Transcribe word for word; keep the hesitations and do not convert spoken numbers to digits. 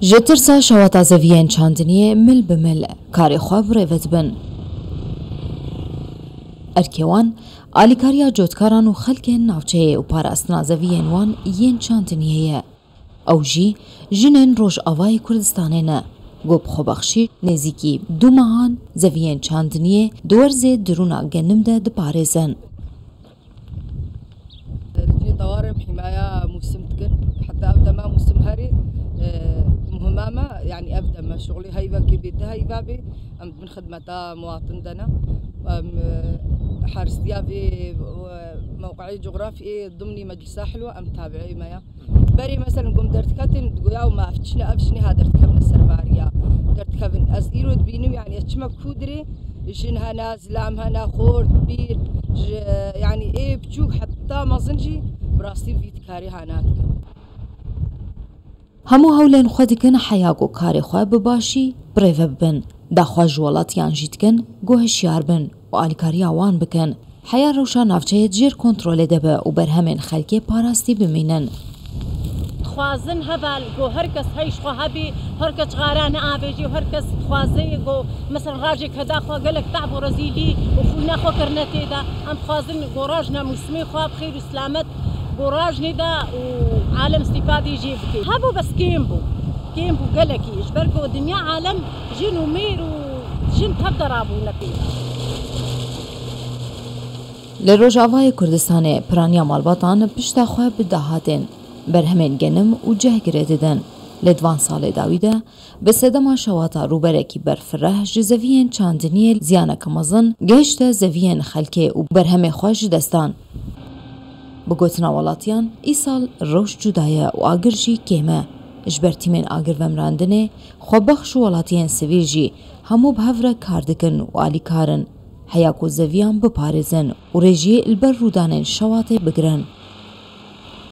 جترسا شواتا زویین چاندنیه مل بمل کاری خواب روید بن. ارکیوان آلیکاریا جوتکاران و خلک ناوچه و پاراستنا زویین وان یین چاندنیه او جی جنن روش آوای کردستانه نه. گوب خوبخشی نزیکی دو ماهان زویین چاندنیه دورز درونا گنم ده دپارزن. طوارم حماية موسم تقل حتى أبدا ما موسم هاري مهمامة يعني أبدا ما شغلي هيفا كبيدة هيفا بي من خدمة مواطن دنا حارس ديابي وموقعي جغرافي ضمني مجلسة حلوة أم تابعي مايا بري مثلا قوم درت كاتن تقويا وما أفتشنا أفتشني ها درت كابن السرباريا درت كابن أزيرو دبينو يعني أتشمك كودري جنها ناس لامها ناخورد بير يعني إيه بجوك حتى ما زنجي براسي في تكاري هانات همو هولين خودكن حياقو كاري خواب بباشي بريفب بن داخوا جوالات يانجيتكن قوهشيار بن وآليكاريا وان بكن حيا روشا نافجهت جير كنترول دبا وبرهمين خلقي باراستي بمينن خوازن هبال گو هر کس هیش خو هبی هر کس غاران آبیجی هر کس خوازی گو مثلا راجی کدا خو گلک تعب و رزیلی و فونا خو کرنتی دا ام خوازن گو راج نموسمی خواب خیر و سلامت گو راج ندا و عالم استفاده جیب کی هبو بس کیم بو کیم بو گلکیش برگو دنیا عالم جن و میر و جن تب درابو نبی لروجاوای کردستان پرانیا مالباتان پشت خو به دهاتن برهمین گنم و جه گرددن لدوان سال داویده به سدما شواتا روبرکی برفره جزوین چاندنی زیانه کمزن گشت زوین خلکه و برهم خوش دستان بگوتنا ولاتیان ایسال روش جدایه و آگرژی کمه جبرتیمین آگر ومراندنه خوبخش ولاتیان سویرژی همو بهفره کاردکن و آلی کارن حیاکو زویان بپارزن و رژی البر رودانن شواته بگرن.